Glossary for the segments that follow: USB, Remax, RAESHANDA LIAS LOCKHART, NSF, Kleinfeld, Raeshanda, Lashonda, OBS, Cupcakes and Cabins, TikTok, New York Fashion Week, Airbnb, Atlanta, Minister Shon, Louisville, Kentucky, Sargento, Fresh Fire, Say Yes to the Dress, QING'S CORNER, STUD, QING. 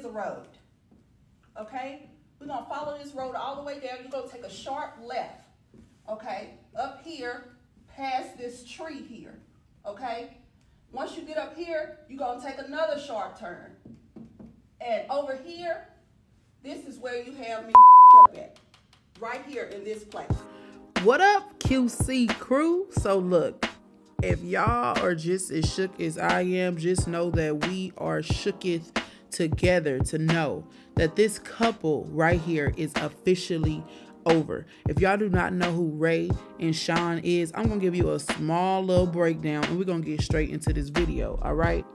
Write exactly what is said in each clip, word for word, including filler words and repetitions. is a road, okay? We're gonna follow this road all the way down. You're gonna take a sharp left, okay? Up here, past this tree here, okay? Once you get up here, you're gonna take another sharp turn. And over here, this is where you have me up at, right here in this place. What up, Q C crew? So look, if y'all are just as shook as I am, just know that we are shooketh together to know that this couple right here is officially over. If y'all do not know who Rae and Shon is, I'm gonna give you a small little breakdown and we're gonna get straight into this video. All right,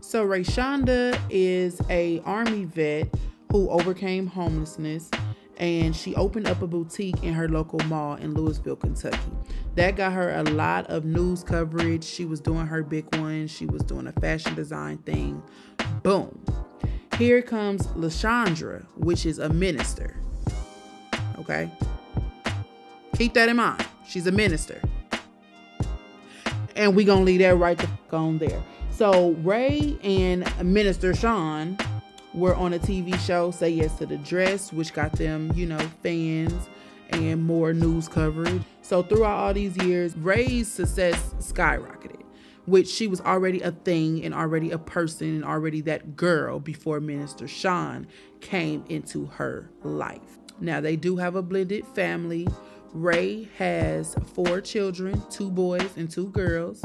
so Raeshanda is a army vet who overcame homelessness, and she opened up a boutique in her local mall in Louisville, Kentucky. That got her a lot of news coverage. She was doing her big one. She was doing a fashion design thing. Boom. Here comes Lashonda, which is a minister. Okay? Keep that in mind. She's a minister. And we gonna leave that right the fuck on there. So Rae and Minister Shon were on a T V show, Say Yes to the Dress, which got them, you know, fans and more news coverage. So throughout all these years, Rae's success skyrocketed, which she was already a thing and already a person and already that girl before Minister Shon came into her life. Now, they do have a blended family. Rae has four children, two boys and two girls,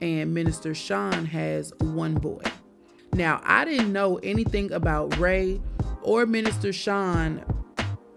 and Minister Shon has one boy. Now, I didn't know anything about Rae or Minister Shon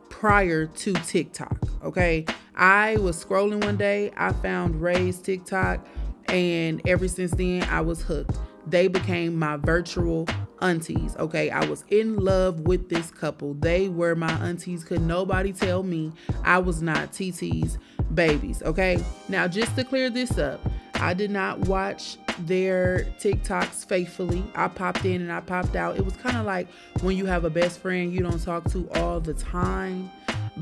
prior to TikTok, okay? I was scrolling one day, I found Rae's TikTok, and ever since then, I was hooked. They became my virtual aunties, okay? I was in love with this couple. They were my aunties. Could nobody tell me I was not T T's babies, okay? Now, just to clear this up, I did not watch their TikToks faithfully. I popped in and I popped out. It was kind of like when you have a best friend you don't talk to all the time,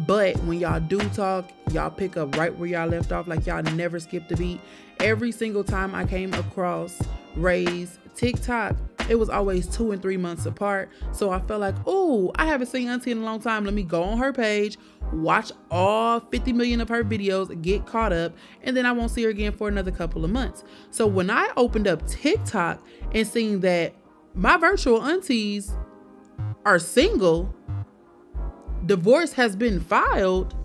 but when y'all do talk, y'all pick up right where y'all left off, like y'all never skipped a beat. Every single time I came across Rae's TikTok, it was always two and three months apart. So I felt like, oh, I haven't seen auntie in a long time. Let me go on her page, watch all fifty million of her videos, get caught up, and then I won't see her again for another couple of months. So when I opened up TikTok and seen that my virtual aunties are single, divorce has been filed,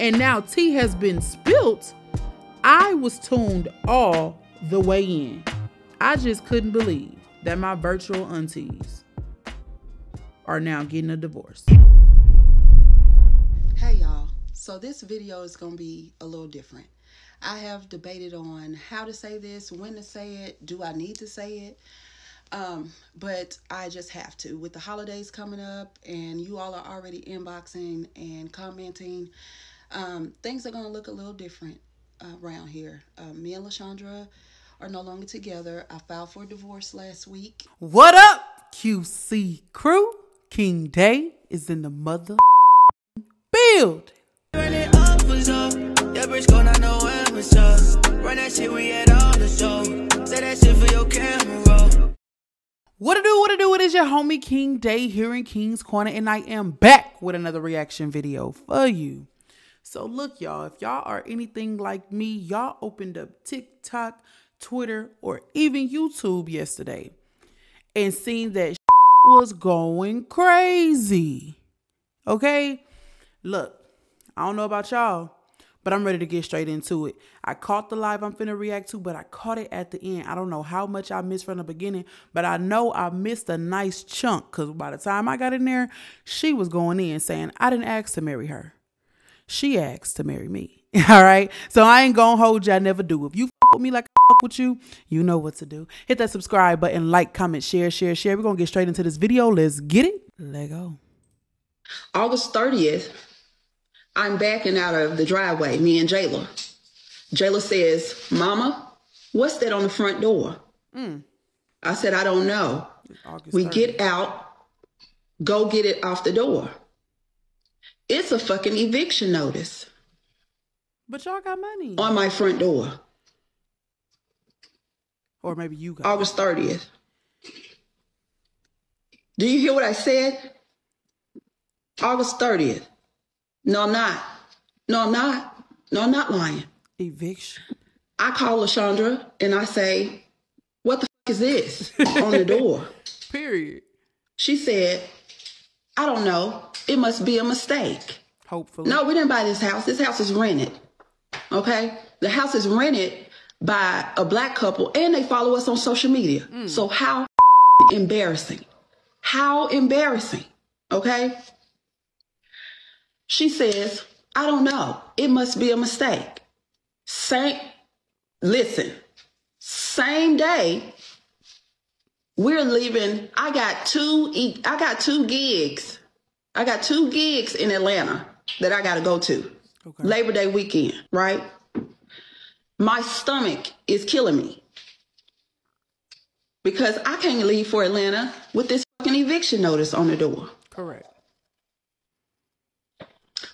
and now tea has been spilt, I was tuned all the way in. I just couldn't believe that my virtual aunties are now getting a divorce. Hey y'all, so this video is gonna be a little different. I have debated on how to say this, when to say it, do I need to say it? Um, but I just have to. With the holidays coming up and you all are already inboxing and commenting, um, things are gonna look a little different uh, around here. Uh, me and Lashonda are no longer together. I filed for divorce last week. What up, Q C crew? King Day is in the mother build. Turn it up, was up. That bitch gon' not know when was up. Run that shit, we had all the show. Say that shit for your camera roll. What to do, what to do, it is your homie King Day here in King's Corner, and I am back with another reaction video for you. So look, y'all, if y'all are anything like me, y'all opened up TikTok, Twitter, or even YouTube yesterday and seen that shit was going crazy. Okay, look, I don't know about y'all, but I'm ready to get straight into it. I caught the live I'm finna react to, but I caught it at the end. I don't know how much I missed from the beginning, but I know I missed a nice chunk, because by the time I got in there, she was going in saying, I didn't ask to marry her, she asked to marry me. All right, so I ain't gonna hold you, I never do. If you with me like I fuck with you, you know what to do. Hit that subscribe button, like, comment, share, share, share. We're gonna get straight into this video. Let's get it. Let go. August thirtieth, I'm backing out of the driveway, me and Jayla. Jayla says, Mama, what's that on the front door? Mm. I said, I don't know. We get out, go get it off the door. It's a fucking eviction notice. But y'all got money. On my front door. Or maybe you got August thirtieth. Do you hear what I said? August thirtieth. No, I'm not. No, I'm not. No, I'm not lying. Eviction. I call Lashonda and I say, what the f is this on the door? Period. She said, I don't know. It must be a mistake. Hopefully. No, we didn't buy this house. This house is rented. Okay? The house is rented by a black couple and they follow us on social media. Mm. So how embarrassing. How embarrassing. Okay? She says, I don't know. It must be a mistake. Same, listen, same day, we're leaving. I got two, I got two gigs. I got two gigs in Atlanta that I got to go to. Okay. Labor Day weekend, right? My stomach is killing me because I can't leave for Atlanta with this fucking eviction notice on the door. Correct.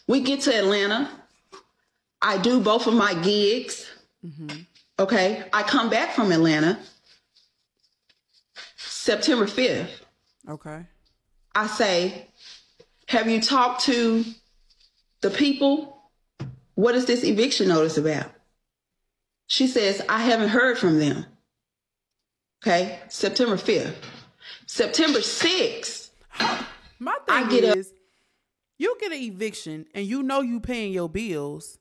We get to Atlanta. I do both of my gigs. Mm-hmm. Okay. I come back from Atlanta September fifth. Okay. I say, have you talked to the people? What is this eviction notice about? She says, I haven't heard from them. Okay. September fifth. September sixth. My thing I get is, you get an eviction and you know you paying your bills.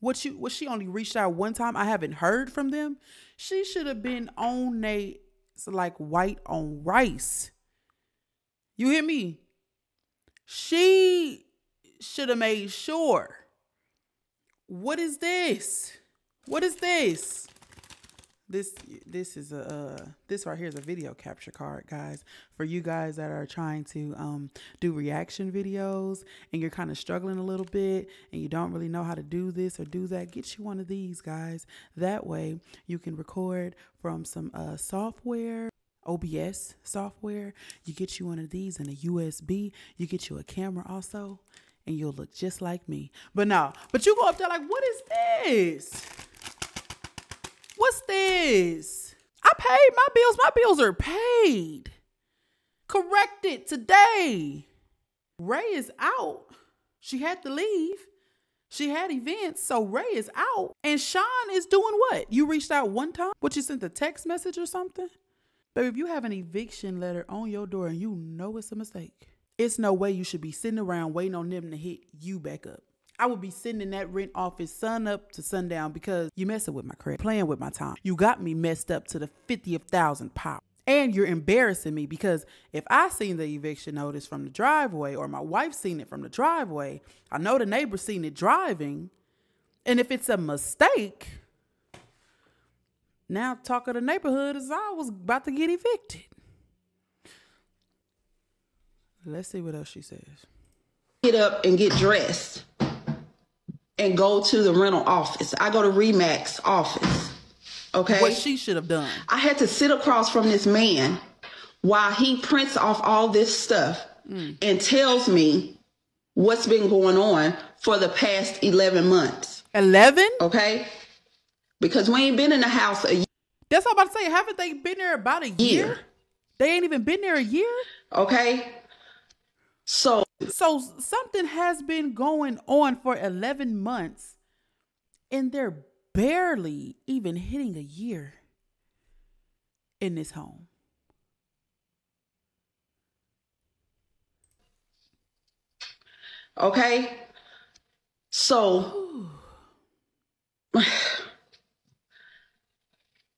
What you what she only reached out one time. I haven't heard from them. She should have been on a like white on rice. You hear me? She should have made sure. What is this? What is this? This this is a uh, this right here is a video capture card, guys. For you guys that are trying to um, do reaction videos and you're kind of struggling a little bit and you don't really know how to do this or do that, get you one of these, guys. That way you can record from some uh, software, O B S software. You get you one of these and a U S B. You get you a camera also, and you'll look just like me. But no, but you go up there like, what is this? What's this? I paid my bills. My bills are paid. Corrected today. Ray is out. She had to leave. She had events, so Ray is out. And Shon is doing what? You reached out one time? What, you sent a text message or something? Baby, if you have an eviction letter on your door and you know it's a mistake, it's no way you should be sitting around waiting on them to hit you back up. I would be sitting in that rent office sun up to sundown because you messing with my credit, playing with my time. You got me messed up to the fiftieth thousand pop. And you're embarrassing me because if I seen the eviction notice from the driveway or my wife seen it from the driveway, I know the neighbor seen it driving. And if it's a mistake, now talk of the neighborhood is I was about to get evicted. Let's see what else she says. Get up and get dressed and go to the rental office. I go to Remax office. Okay? What she should have done. I had to sit across from this man while he prints off all this stuff mm. and tells me what's been going on for the past eleven months. eleven? Okay? Because we ain't been in the house a year. That's what I'm about to say. Haven't they been there about a year? year? They ain't even been there a year? Okay? So... So something has been going on for eleven months and they're barely even hitting a year in this home. Okay. So I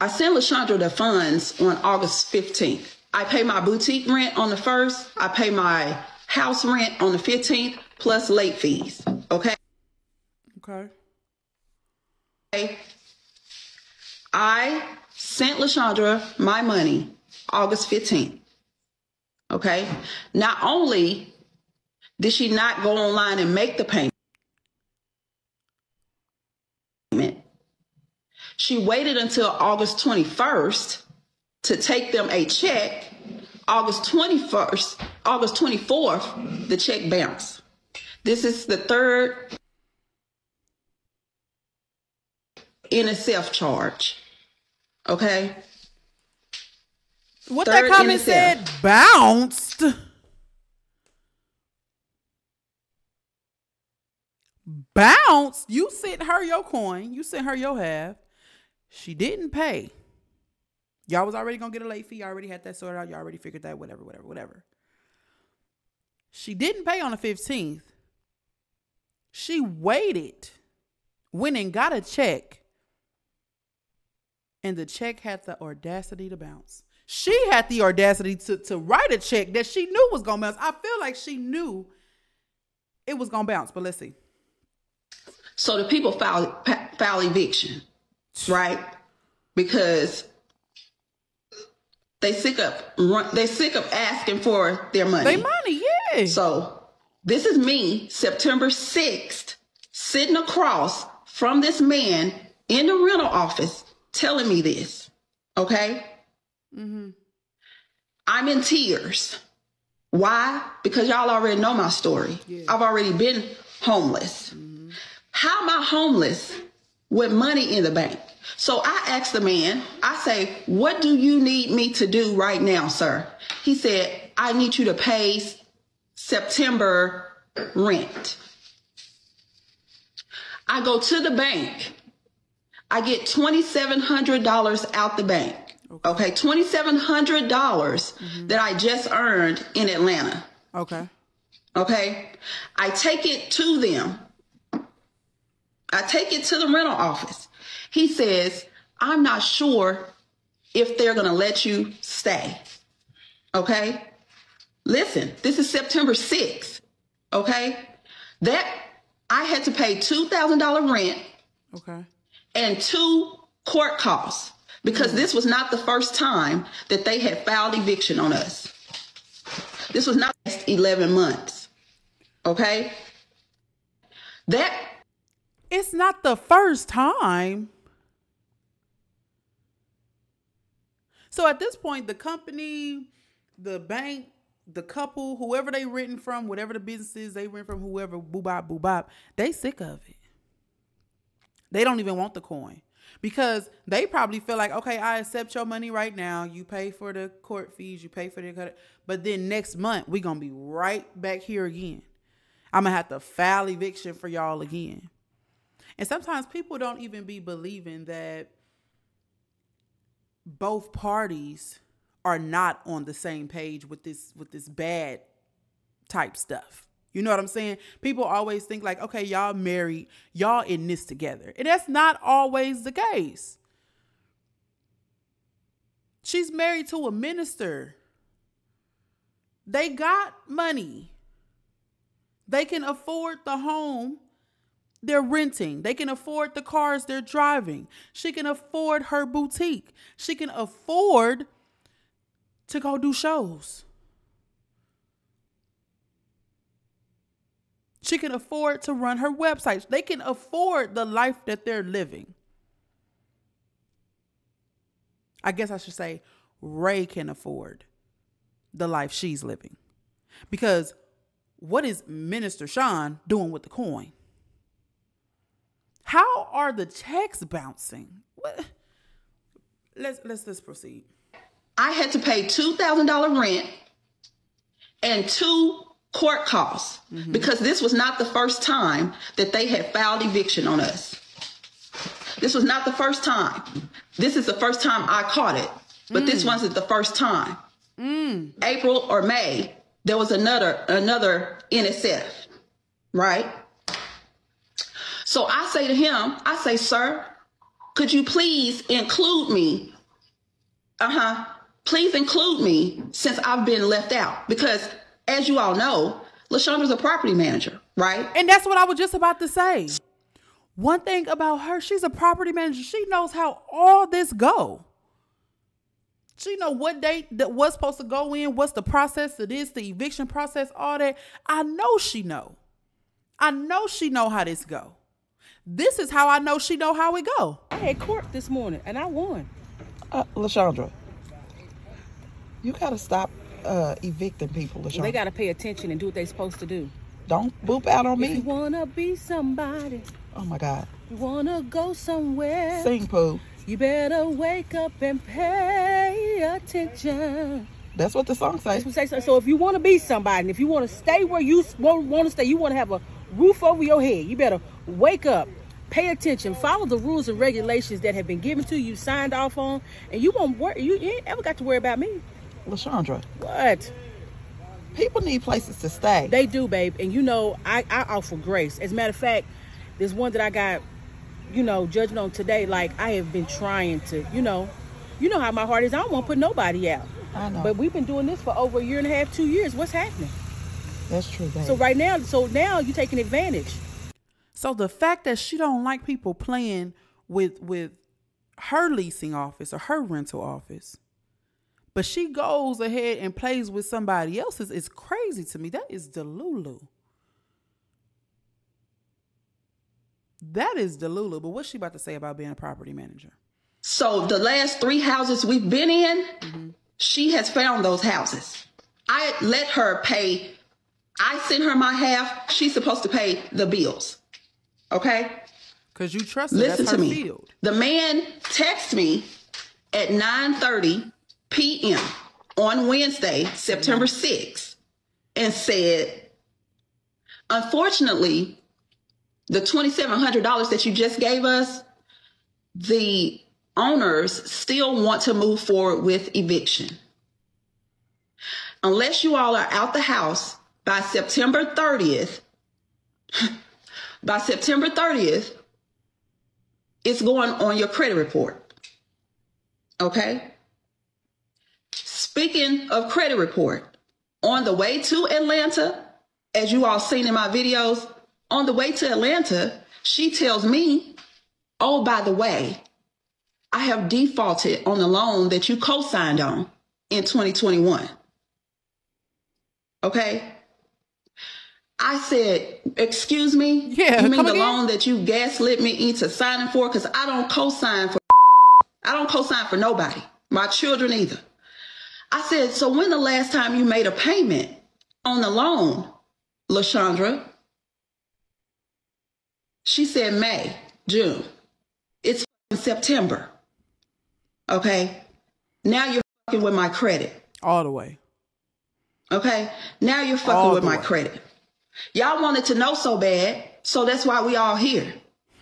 sent Lashondra the funds on August fifteenth. I pay my boutique rent on the first. I pay my house rent on the fifteenth plus late fees. Okay. Okay. Okay. I sent Lashondra my money August fifteenth. Okay. Not only did she not go online and make the payment, she waited until August twenty-first to take them a check. August twenty-first, August twenty-fourth, the check bounced. This is the third N S F charge. Okay? What that comment said, bounced? Bounced? You sent her your coin. You sent her your half. She didn't pay. Y'all was already going to get a late fee. Y'all already had that sorted out. Y'all already figured that, whatever, whatever, whatever. She didn't pay on the fifteenth. She waited, went and got a check. And the check had the audacity to bounce. She had the audacity to, to write a check that she knew was going to bounce. I feel like she knew it was going to bounce, but let's see. So the people filed, filed eviction, right? Because they sick up, they sick up asking for their money. Their money, yeah. So this is me, September sixth, sitting across from this man in the rental office telling me this, okay? Mm-hmm. I'm in tears. Why? Because y'all already know my story. Yeah. I've already been homeless. Mm-hmm. How am I homeless with money in the bank? So I asked the man, I say, what do you need me to do right now, sir? He said, I need you to pay September rent. I go to the bank. I get twenty-seven hundred dollars out the bank. Okay, twenty-seven hundred dollars mm-hmm. that I just earned in Atlanta. Okay. Okay. I take it to them. I take it to the rental office. He says, I'm not sure if they're going to let you stay. Okay. Listen, this is September sixth. Okay. That I had to pay two thousand dollars rent. Okay. And two court costs, because this was not the first time that they had filed eviction on us. This was not eleven months. Okay. That. It's not the first time. So at this point, the company, the bank, the couple, whoever they renting from, whatever the business is they rent from, whoever, boo bop, boo bop, they sick of it. They don't even want the coin, because they probably feel like, okay, I accept your money right now. You pay for the court fees, you pay for the cut. But then next month, we're going to be right back here again. I'm going to have to file eviction for y'all again. And sometimes people don't even be believing that both parties are not on the same page with this, with this bad type stuff. You know what I'm saying? People always think like, okay, y'all married, y'all in this together. And that's not always the case. She's married to a minister. They got money. They can afford the home they're renting. They can afford the cars they're driving. She can afford her boutique. She can afford to go do shows. She can afford to run her websites. They can afford the life that they're living. I guess I should say Ray can afford the life she's living. Because what is Minister Shon doing with the coin? How are the checks bouncing? What? Let's, let's, let's proceed. I had to pay two thousand dollars rent and two court costs, mm-hmm. because this was not the first time that they had filed eviction on us. This was not the first time. This is the first time I caught it, but mm. this wasn't the first time. Mm. April or May, there was another, another N S F, right? So I say to him, I say, sir, could you please include me? Uh-huh. Please include me, since I've been left out, because as you all know, Lashonda's a property manager, right? And that's what I was just about to say. One thing about her, she's a property manager. She knows how all this go. She know what date that was supposed to go in, what's the process of this, the eviction process, all that. I know she know. I know she know how this go. This is how I know she know how it go. I had court this morning and I won. Uh, Lashonda, you gotta stop Uh, evicting people. Well, they gotta pay attention and do what they supposed to do. Don't boop out on if me. You wanna be somebody. Oh my God. You wanna go somewhere. Sing, Pooh. You better wake up and pay attention. That's what the song says. So. so if you want to be somebody, if you want to stay where you want to stay, you want to have a roof over your head, you better wake up, pay attention, follow the rules and regulations that have been given to you, signed off on, and you won't worry. You, you ain't ever got to worry about me. Lashondra. What? People need places to stay. They do, babe. And you know, I, I offer grace. As a matter of fact, there's one that I got, you know, judging on today. Like, I have been trying to, you know, you know how my heart is. I don't want to put nobody out. I know. But we've been doing this for over a year and a half, two years. What's happening? That's true, babe. So right now, so now you're taking advantage. So the fact that she don't like people playing with, with her leasing office or her rental office, but she goes ahead and plays with somebody else's, is crazy to me. That is delulu. That is delulu. But what's she about to say about being a property manager? So the last three houses we've been in, mm-hmm. she has found those houses. I let her pay. I send her my half. She's supposed to pay the bills. Okay? Because you trust her. Listen to me. Field. The man texts me at nine thirty p m on Wednesday, September sixth, and said, unfortunately, the twenty-seven hundred dollars that you just gave us, the owners still want to move forward with eviction. Unless you all are out the house by September thirtieth, by September thirtieth, it's going on your credit report. Okay? Speaking of credit report, on the way to Atlanta, as you all seen in my videos, on the way to Atlanta, she tells me, oh, by the way, I have defaulted on the loan that you co-signed on in twenty twenty-one. Okay? I said, excuse me? Yeah, you mean the again? loan that you gaslit me into signing for? Because I don't co-sign for I don't co-sign for nobody, my children either. I said, so when the last time you made a payment on the loan, Lashondra? She said May, June. It's September. Okay? Now you're fucking with my credit. All the way. Okay? Now you're fucking with my credit. Y'all wanted to know so bad, so that's why we all here.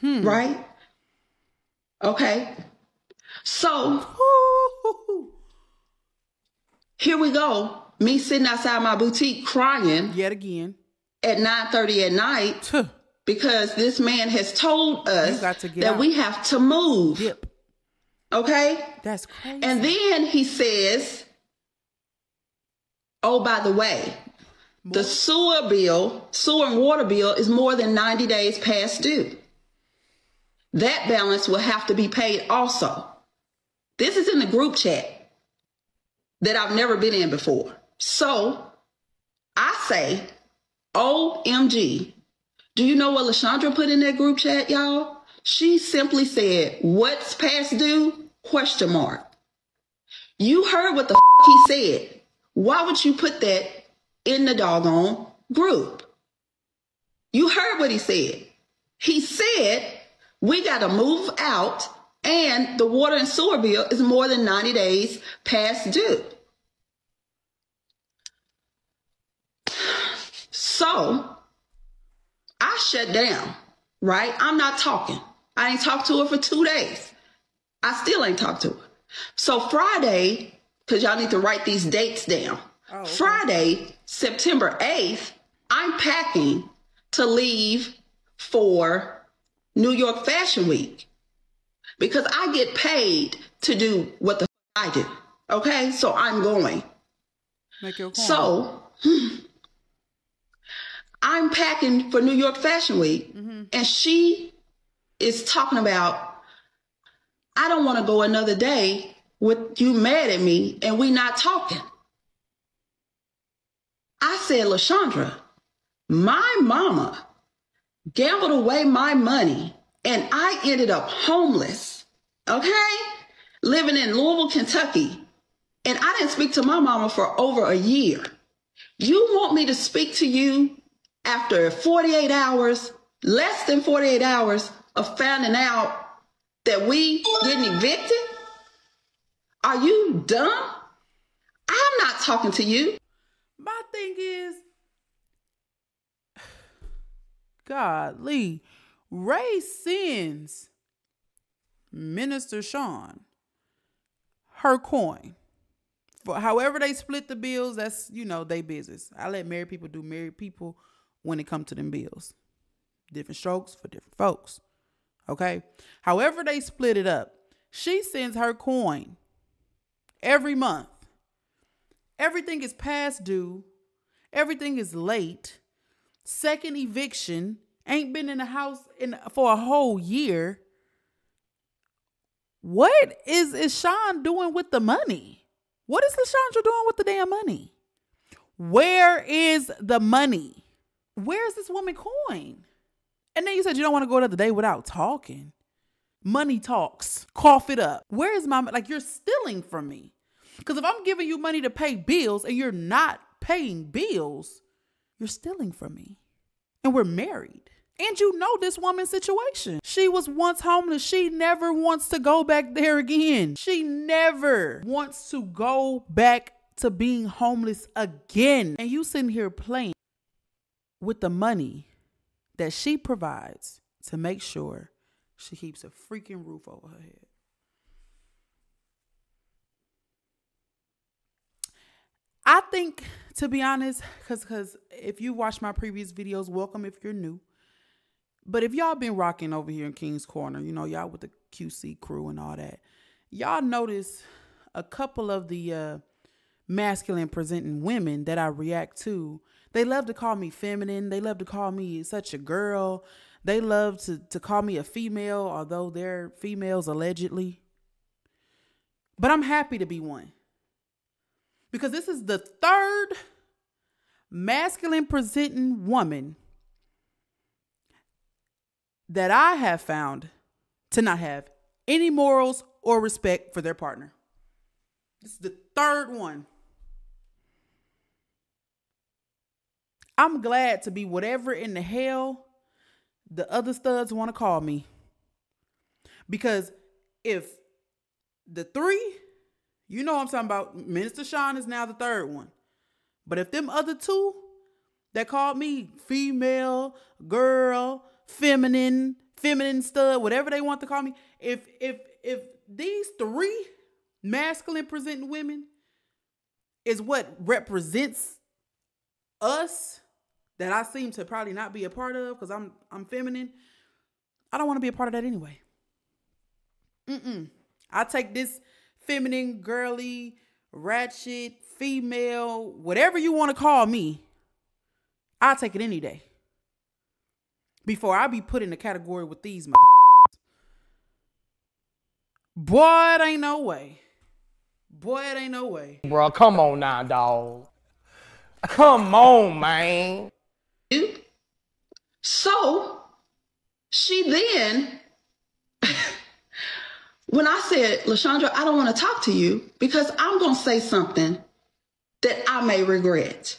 Hmm. Right? Okay? So... here we go, me sitting outside my boutique crying yet again at nine thirty at night Tuh. because this man has told us that out. we have to move. Yep. Okay? That's crazy. And then he says, oh, by the way, more? the sewer bill, sewer and water bill is more than ninety days past due. That balance will have to be paid also. This is in the group chat that I've never been in before. So I say, O M G. Do you know what Lashondra put in that group chat, y'all? She simply said, what's past due? Question mark. You heard what the f he said. Why would you put that in the doggone group? You heard what he said. He said, we got to move out, and the water and sewer bill is more than ninety days past due. So I shut down, right? I'm not talking. I ain't talked to her for two days. I still ain't talked to her. So Friday, because y'all need to write these dates down. Oh, okay. Friday, September eighth, I'm packing to leave for New York Fashion Week. Because I get paid to do what the f I do. Okay? So I'm going. Make your call. So hmm, I'm packing for New York Fashion Week. Mm-hmm. And she is talking about, I don't want to go another day with you mad at me and we not talking. I said, Lashondra, my mama gambled away my money, and I ended up homeless, okay? Living in Louisville, Kentucky. And I didn't speak to my mama for over a year. You want me to speak to you after forty-eight hours, less than forty-eight hours of finding out that we getting evicted? Are you dumb? I'm not talking to you. My thing is, golly, Ray sends Minister Shon her coin. For however they split the bills, that's, you know, they business. I let married people do married people when it comes to them bills. Different strokes for different folks. Okay? However they split it up, she sends her coin every month. Everything is past due. Everything is late. Second eviction. Ain't been in the house in for a whole year. What is, is Shon doing with the money? What is Lashonda doing with the damn money? Where is the money? Where is this woman coin? And then you said you don't want to go another day without talking. Money talks. Cough it up. Where is my, like, you're stealing from me. Because if I'm giving you money to pay bills and you're not paying bills, you're stealing from me. And we're married. And you know this woman's situation. She was once homeless. She never wants to go back there again. She never wants to go back to being homeless again. And you sitting here playing with the money that she provides to make sure she keeps a freaking roof over her head. I think, to be honest, because because if you watch my previous videos, welcome if you're new. But if y'all been rocking over here in King's Corner, you know, y'all with the Q C crew and all that, y'all notice a couple of the uh, masculine presenting women that I react to. They love to call me feminine. They love to call me such a girl. They love to, to call me a female, although they're females allegedly. But I'm happy to be one. Because this is the third masculine presenting woman that I have found to not have any morals or respect for their partner. This is the third one. I'm glad to be whatever in the hell the other studs want to call me. Because if the three, you know what I'm talking about, Minister Shon is now the third one. But if them other two that called me female, girl, feminine, feminine stud, whatever they want to call me, if if if these three masculine presenting women is what represents us, that I seem to probably not be a part of because I'm I'm feminine, I don't want to be a part of that anyway. Mm-mm. I take this feminine, girly, ratchet, female, whatever you want to call me, I'll take it any day before I be put in the category with these mother. Boy, it ain't no way. Boy, it ain't no way. Bro, come on now, dog. Come on, man. So she then, when I said, Lashonda, I don't want to talk to you because I'm going to say something that I may regret.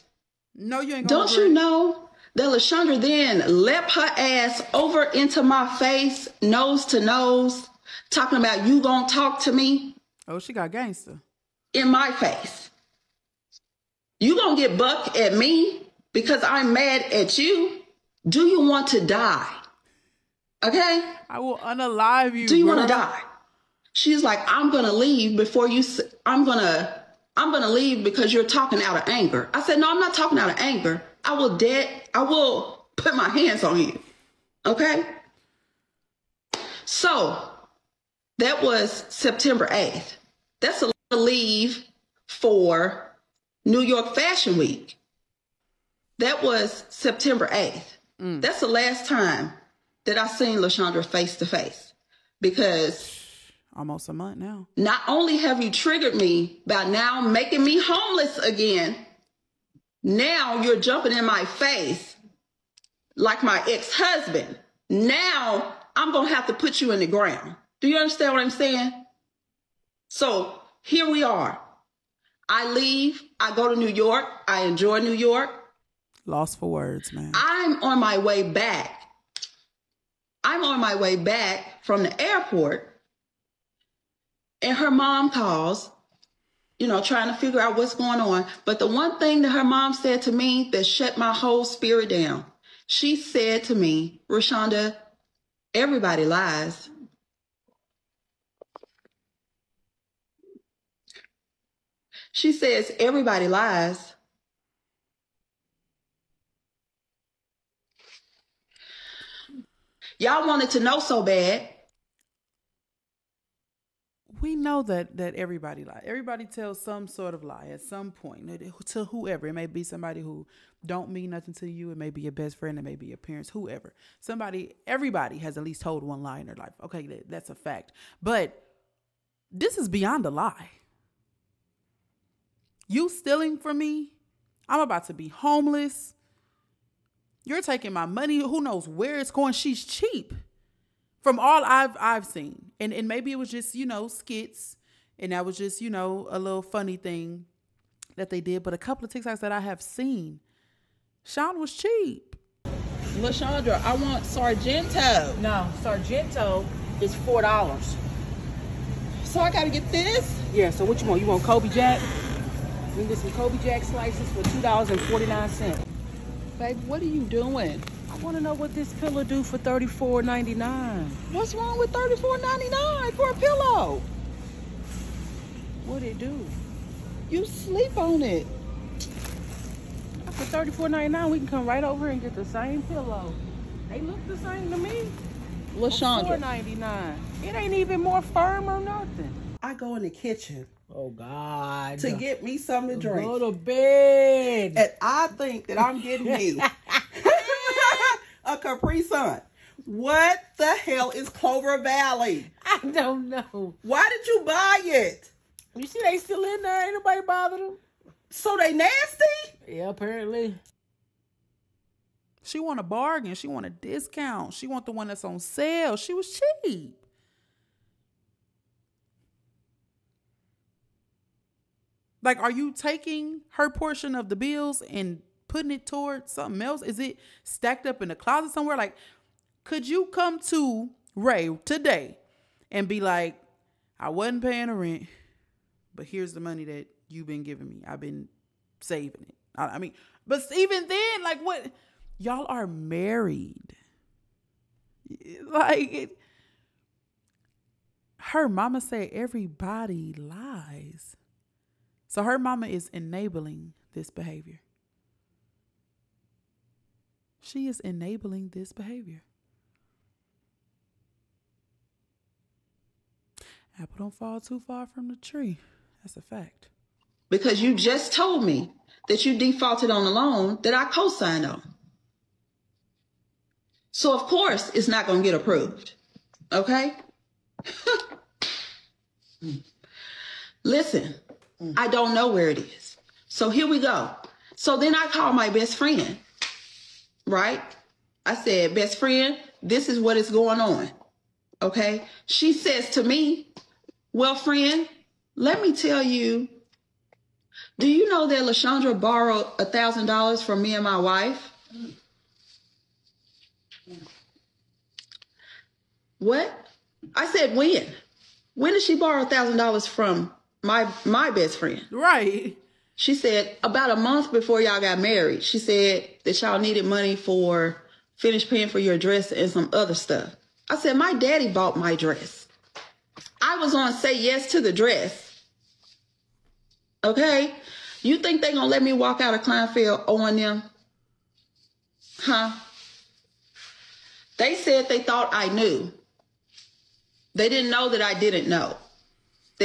No, you ain't gonna Don't regret. You know that Lashonda then leapt her ass over into my face, nose to nose, talking about you going to talk to me? Oh, she got gangster. In my face. You going to get bucked at me because I'm mad at you? Do you want to die? Okay? I will unalive you. Do you want to die? She's like, I'm going to leave before you, I'm going to, I'm going to leave because you're talking out of anger. I said, no, I'm not talking out of anger. I will dead, I will put my hands on you. Okay. So that was September eighth. That's a leave for New York Fashion Week. That was September eighth. Mm. That's the last time that I seen Lashonda face to face, because almost a month now. Not only have you triggered me by now making me homeless again, now you're jumping in my face like my ex-husband. Now I'm going to have to put you in the ground. Do you understand what I'm saying? So here we are. I leave. I go to New York. I enjoy New York. Lost for words, man. I'm on my way back. I'm on my way back from the airport. And her mom calls you know, trying to figure out what's going on. But the one thing that her mom said to me that shut my whole spirit down, she said to me, Raeshanda, everybody lies. She says, everybody lies. Y'all wanted to know so bad. We know that that everybody lies. Everybody tells some sort of lie at some point to whoever. It may be somebody who don't mean nothing to you. It may be your best friend. It may be your parents, whoever. Somebody, everybody has at least told one lie in their life. Okay, that, that's a fact. But this is beyond a lie. You stealing from me. I'm about to be homeless. You're taking my money. Who knows where it's going? She's cheap from all I've I've seen. And and maybe it was just, you know, skits. And that was just, you know, a little funny thing that they did. But a couple of TikToks that I have seen, Shon was cheap. Lashonda, I want Sargento. No, Sargento is four dollars. So I got to get this? Yeah, so what you want? You want Kobe Jack? We can get some Kobe Jack slices for two dollars and forty-nine cents. Babe, what are you doing? I want to know what this pillow do for thirty-four ninety-nine. What's wrong with thirty-four ninety-nine for a pillow? What it do? You sleep on it. For thirty-four ninety-nine, we can come right over and get the same pillow. They look the same to me. Lashonda. four ninety-nine. It ain't even more firm or nothing. I go in the kitchen. Oh, God. To get me something to drink. Go to bed. And I think that I'm getting you a Capri Sun. What the hell is Clover Valley? I don't know. Why did you buy it? You see they still in there. Ain't nobody bothered them. So they nasty? Yeah, apparently. She want a bargain. She want a discount. She want the one that's on sale. She was cheap. Like, are you taking her portion of the bills and putting it towards something else? Is it stacked up in the closet somewhere? Like, could you come to Ray today and be like, I wasn't paying the rent, but here's the money that you've been giving me. I've been saving it. I, I mean, but even then, like, what? Y'all are married. Like, it, her mama said everybody lies. So her mama is enabling this behavior. She is enabling this behavior. Apple don't fall too far from the tree. That's a fact. Because you just told me that you defaulted on a loan that I co-signed on. So of course it's not going to get approved. Okay? Listen. I don't know where it is. So here we go. So then I called my best friend, right? I said, best friend, this is what is going on, okay? She says to me, well, friend, let me tell you, do you know that Lashonda borrowed one thousand dollars from me and my wife? What? I said, when? When did she borrow one thousand dollars from My my best friend. Right. She said about a month before y'all got married, she said that y'all needed money for finish paying for your dress and some other stuff. I said, my daddy bought my dress. I was on Say Yes to the Dress. Okay. You think they gonna let me walk out of Kleinfeld owing them? Huh? They said they thought I knew. They didn't know that I didn't know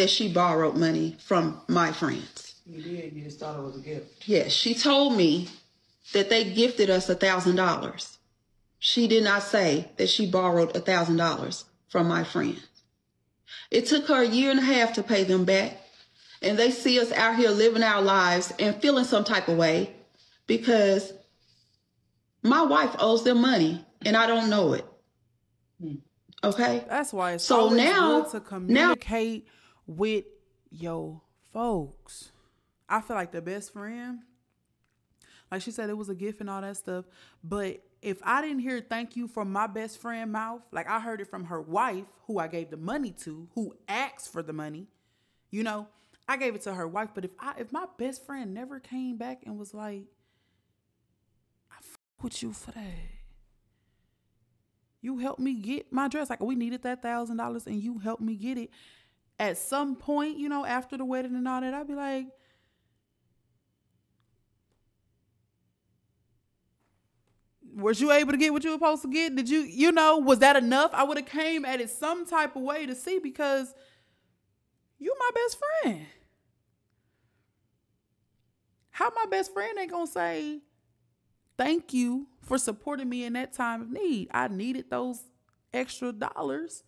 that she borrowed money from my friends. You did. You just thought it was a gift. Yes. She told me that they gifted us one thousand dollars. She did not say that she borrowed one thousand dollars from my friends. It took her a year and a half to pay them back. And they see us out here living our lives and feeling some type of way because my wife owes them money and I don't know it. Okay? That's why it's so now, good to communicate now, with your folks. I feel like the best friend, like she said, it was a gift and all that stuff. But if I didn't hear thank you from my best friend mouth, like I heard it from her wife, who I gave the money to, who asked for the money, you know, I gave it to her wife, but if I if my best friend never came back and was like, I f with you for that. You helped me get my dress. Like, we needed that thousand dollars and you helped me get it. At some point, you know, after the wedding and all that, I'd be like, was you able to get what you were supposed to get? Did you, you know, was that enough? I would have came at it some type of way to see, because you my best friend. How my best friend ain't gonna say thank you for supporting me in that time of need? I needed those extra dollars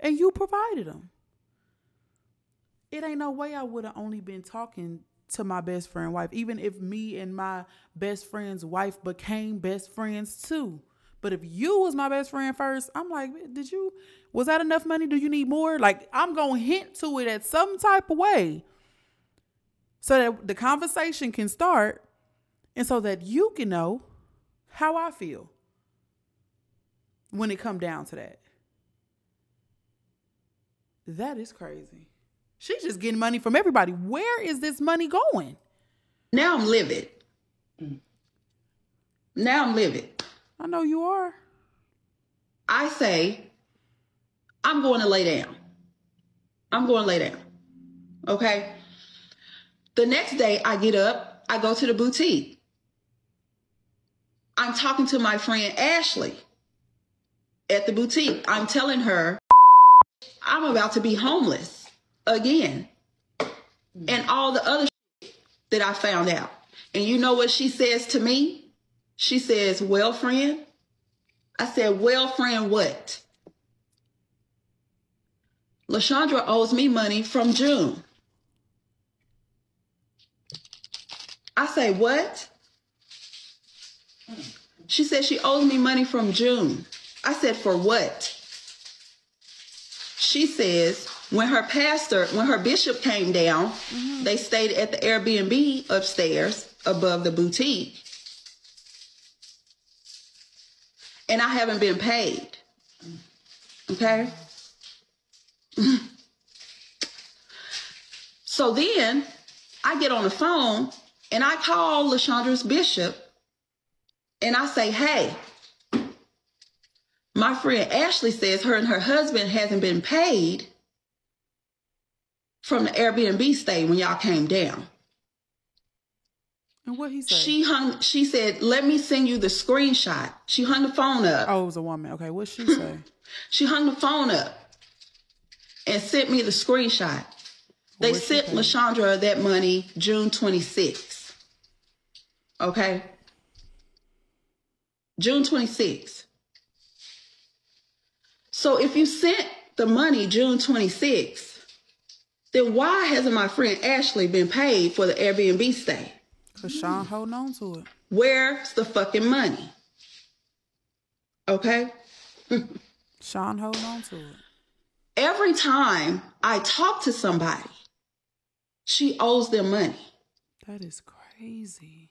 and you provided them. It ain't no way I would have only been talking to my best friend's wife, even if me and my best friend's wife became best friends too. But if you was my best friend first, I'm like, did you, was that enough money? Do you need more? Like, I'm going to hint to it at some type of way so that the conversation can start and so that you can know how I feel when it come down to that. That is crazy. She's just getting money from everybody. Where is this money going? Now I'm livid. Now I'm livid. I know you are. I say, I'm going to lay down. I'm going to lay down. Okay? The next day I get up, I go to the boutique. I'm talking to my friend Ashley at the boutique. I'm telling her, I'm about to be homeless again, and all the other shit that I found out. And you know what she says to me? She says, well, friend. I said, well, friend, what? Lashondra owes me money from June. I say, what? She said she owes me money from June. I said, for what? She says, when her pastor, when her bishop came down, mm-hmm. they stayed at the Airbnb upstairs above the boutique. And I haven't been paid. Okay? So then I get on the phone and I call Lashondra's bishop and I say, hey, my friend Ashley says her and her husband hasn't been paid from the Airbnb stay when y'all came down. And what he said? She hung, she said, let me send you the screenshot. She hung the phone up. Oh, it was a woman. Okay, what'd she say? She hung the phone up and sent me the screenshot. They what'd sent Lashondra that money June twenty-sixth. Okay? June twenty-sixth. So if you sent the money June twenty-sixth, then why hasn't my friend Ashley been paid for the Airbnb stay? Because Sean holding on to it. Where's the fucking money? Okay? Sean holding on to it. Every time I talk to somebody, she owes them money. That is crazy.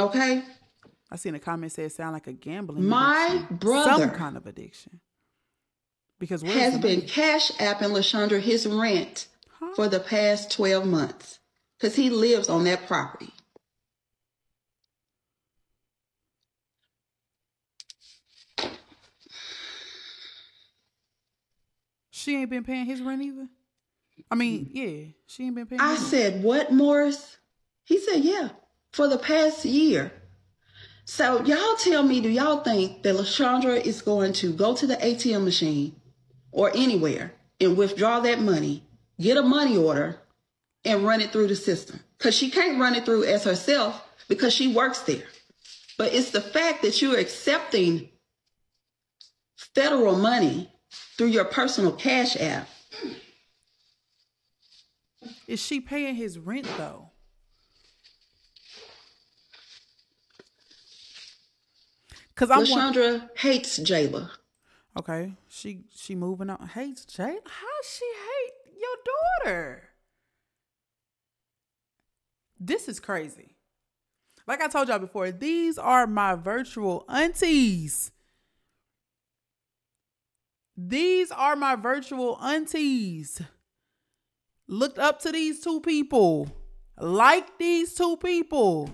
Okay? I seen a comment say it sound like a gambling My addiction. brother. Some kind of addiction. Because has been Cash Apping Lashondra his rent huh? for the past twelve months because he lives on that property. She ain't been paying his rent either? I mean, yeah, she ain't been paying I said, rent. What, Morris? He said, yeah, for the past year. So y'all tell me, do y'all think that Lashondra is going to go to the A T M machine or anywhere and withdraw that money, get a money order, and run it through the system? Because she can't run it through as herself because she works there. But it's the fact that you're accepting federal money through your personal Cash App. Is she paying his rent, though? Because Lashondra hates Jayla. Okay, she she moving on. Hates Jay? How she hate your daughter? This is crazy. Like I told y'all before, these are my virtual aunties. These are my virtual aunties. looked up to these two people, like these two people.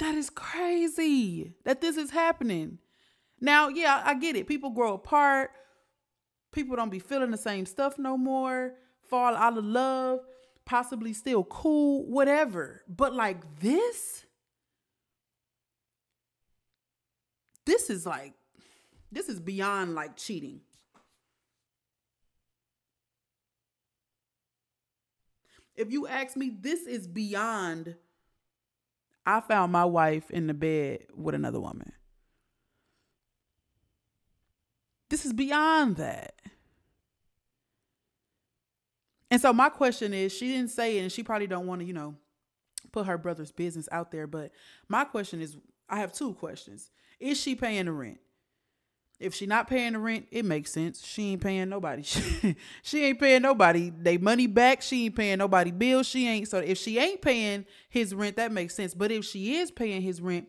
That is crazy that this is happening. Now, yeah, I get it. People grow apart. People don't be feeling the same stuff no more. Fall out of love. Possibly still cool, whatever. But like this? This is like, this is beyond like cheating. If you ask me, this is beyond, I found my wife in the bed with another woman. This is beyond that. And so my question is, she didn't say it and she probably don't want to, you know, put her brother's business out there. But my question is, I have two questions. Is she paying the rent? If she not paying the rent, it makes sense. She ain't paying nobody. She ain't paying nobody. They money back. She ain't paying nobody bills. She ain't. So if she ain't paying his rent, that makes sense. But if she is paying his rent,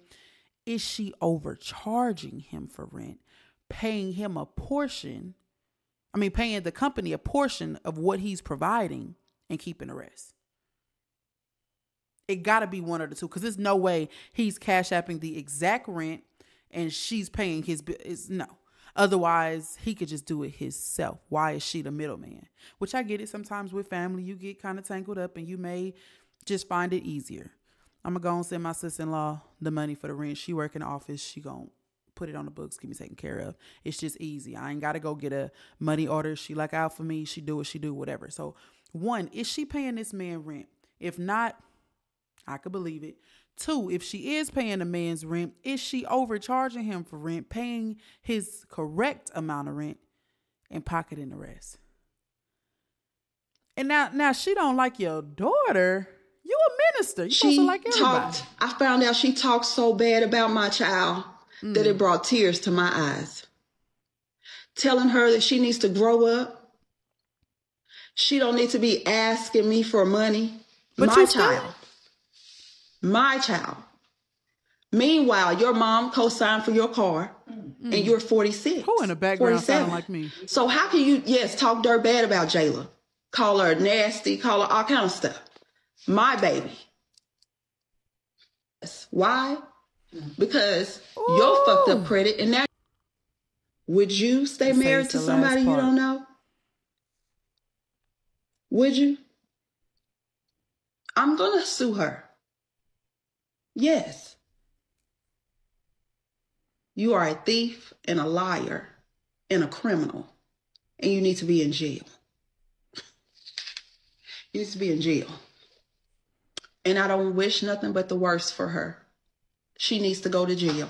is she overcharging him for rent? Paying him a portion. I mean, paying the company a portion of what he's providing and keeping the rest. It gotta be one of the two, because there's no way he's cash apping the exact rent and she's paying his bills. No. Otherwise, he could just do it himself. Why is she the middleman? Which I get it. Sometimes with family, you get kind of tangled up and you may just find it easier. I'm going to go and send my sister-in-law the money for the rent. She work in the office. She going to put it on the books, get me taken care of. It's just easy. I ain't got to go get a money order. She like out for me. She do what she do, whatever. So one, is she paying this man rent? If not, I could believe it. Two, if she is paying a man's rent, is she overcharging him for rent, paying his correct amount of rent and pocketing the rest? And now, now she don't like your daughter. You a minister. You supposed to like everybody. Talked, I found out she talked so bad about my child mm. that it brought tears to my eyes. Telling her that she needs to grow up. She don't need to be asking me for money. But my child. My child. Meanwhile, your mom co-signed for your car mm-hmm. and you're forty-six. Who in the background sound like me? So how can you, yes, talk dirt bad about Jayla? Call her nasty, call her all kind of stuff. My baby. Why? Because Ooh. Your fucked up credit and now would you stay married to somebody you don't know? Would you? I'm going to sue her. Yes. You are a thief and a liar and a criminal, and you need to be in jail. You need to be in jail. And I don't wish nothing but the worst for her. She needs to go to jail.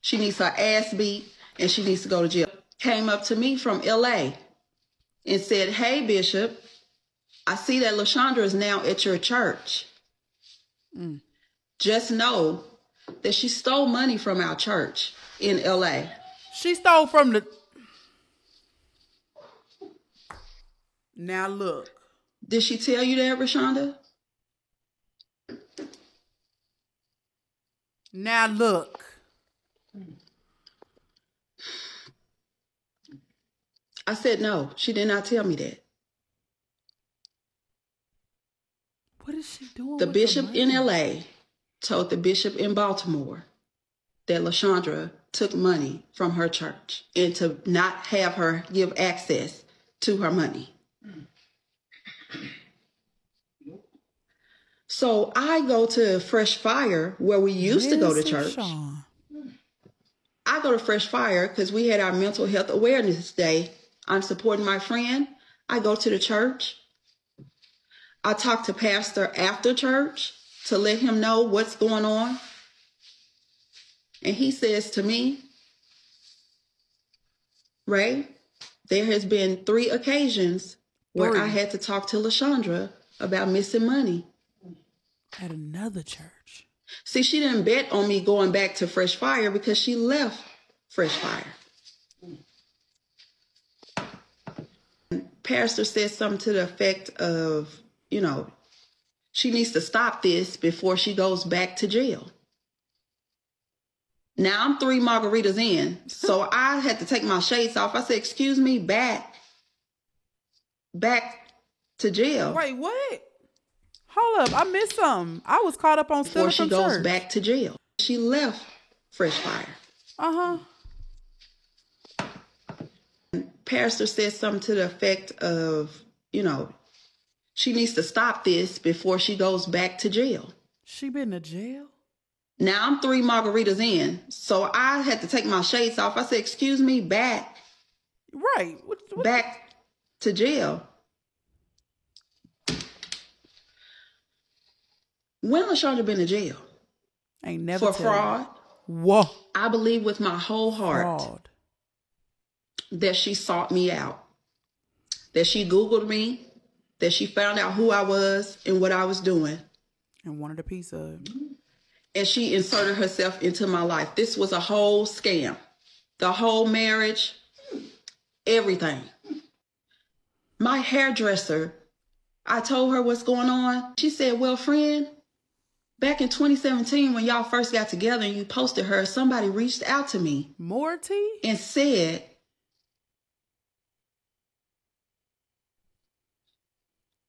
She needs her ass beat, and she needs to go to jail. Came up to me from L A and said, hey, Bishop, I see that Lashonda is now at your church. Mm. Just know that she stole money from our church in L A. She stole from the... Now look. Did she tell you that, Raeshanda? Now look. I said no. She did not tell me that. What is she doing? The bishop in L A told the bishop in Baltimore that Lashonda took money from her church and to not have her give access to her money. So I go to Fresh Fire where we used Minister to go to church. Shon. I go to Fresh Fire because we had our mental health awareness day. I'm supporting my friend. I go to the church. I talk to pastor after church to let him know what's going on. And he says to me, Ray, there has been three occasions where I had to talk to Lashonda about missing money. At another church. See, she didn't bet on me going back to Fresh Fire because she left Fresh Fire. Pastor said something to the effect of, you know, she needs to stop this before she goes back to jail. Now I'm three margaritas in, so I had to take my shades off. I said, excuse me, back. back to jail. Wait, what? Hold up. I missed something. I was caught up on stealing from church. Before she goes back to jail. She left Fresh Fire. Uh-huh. Pastor said something to the effect of, you know, she needs to stop this before she goes back to jail. She been to jail? Now I'm three margaritas in, so I had to take my shades off. I said, excuse me, back. Right. What, what? Back to jail. When Lashonda been to jail? Ain't never. For fraud? Whoa. I believe with my whole heart fraud. That she sought me out, that she Googled me, that she found out who I was and what I was doing. And wanted a piece of it. And she inserted herself into my life. This was a whole scam. The whole marriage, everything. My hairdresser, I told her what's going on. She said, well, friend, back in twenty seventeen, when y'all first got together and you posted her, somebody reached out to me. Morty? And said,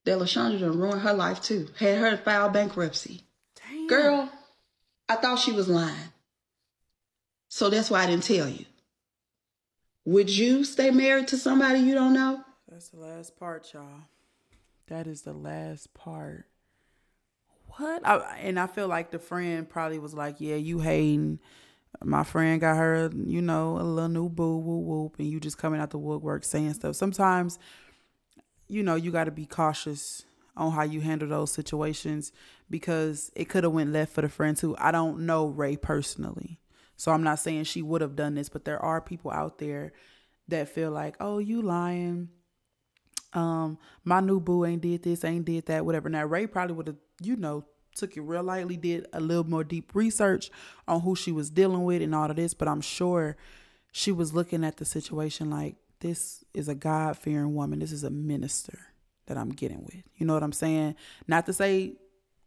that Lashonda done ruined her life too. Had her file bankruptcy. Damn. Girl, I thought she was lying. So that's why I didn't tell you. Would you stay married to somebody you don't know? That's the last part, y'all. That is the last part. What? I, and I feel like the friend probably was like, yeah, you hating. My friend got her, you know, a little new boo, whoop, whoop. And you just coming out the woodwork saying stuff. Sometimes, you know, you got to be cautious on how you handle those situations, because it could have went left for the friend too. I don't know Ray personally, so I'm not saying she would have done this, but there are people out there that feel like, oh, you lying. Um, my new boo ain't did this, ain't did that, whatever. Now, Ray probably would have, you know, took it real lightly, did a little more deep research on who she was dealing with and all of this. But I'm sure she was looking at the situation like, this is a God-fearing woman. This is a minister that I'm getting with. You know what I'm saying? Not to say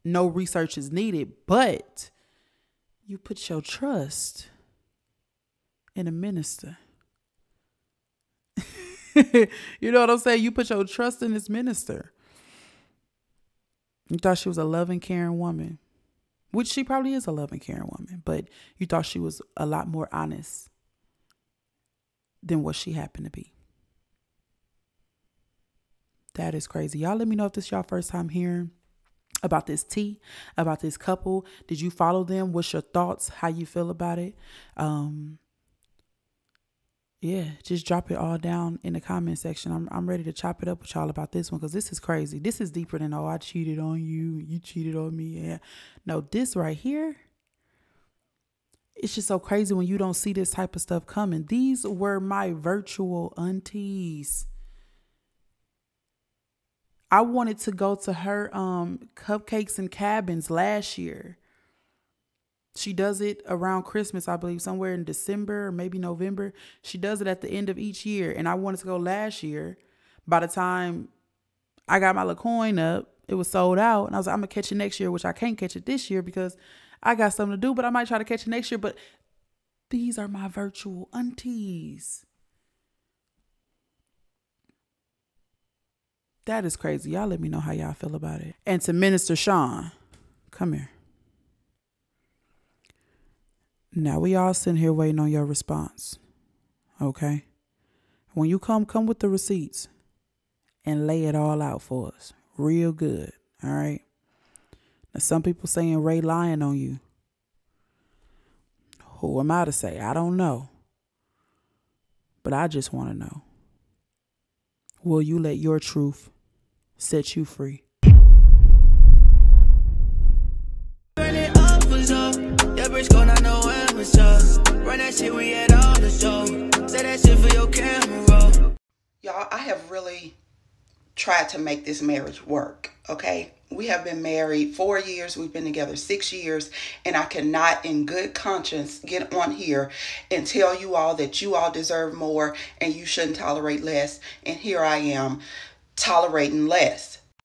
no research is needed, but you put your trust in a minister. You know what I'm saying? You put your trust in this minister. You thought she was a loving, caring woman, which she probably is a loving, caring woman, but you thought she was a lot more honest than what she happened to be. That is crazy. Y'all let me know if this is y'all first time hearing about this tea, about this couple. Did you follow them? What's your thoughts? How you feel about it? Um, yeah, just drop it all down in the comment section. I'm, I'm ready to chop it up with y'all about this one, because this is crazy. This is deeper than, oh, I cheated on you, you cheated on me. Yeah. No, this right here. It's just so crazy when you don't see this type of stuff coming. These were my virtual aunties. I wanted to go to her um, Cupcakes and Cabins last year. She does it around Christmas, I believe, somewhere in December or maybe November. She does it at the end of each year. And I wanted to go last year. By the time I got my little coin up, it was sold out. And I was like, I'm going to catch it next year, which I can't catch it this year because I got something to do, but I might try to catch it next year. But these are my virtual aunties. That is crazy. Y'all let me know how y'all feel about it. And to Minister Shon, come here. Now we all sitting here waiting on your response. Okay? When you come, come with the receipts and lay it all out for us. Real good. All right? Some people saying Ray lying on you. Who am I to say? I don't know. But I just want to know. Will you let your truth set you free? Burn it up, what's up? That bitch gon' not know what's up. Run that shit, we had all the show. Say that shit for your camera. Y'all, I have really tried to make this marriage work, okay? We have been married four years. We've been together six years. And I cannot in good conscience get on here and tell you all that you all deserve more and you shouldn't tolerate less. And here I am tolerating less.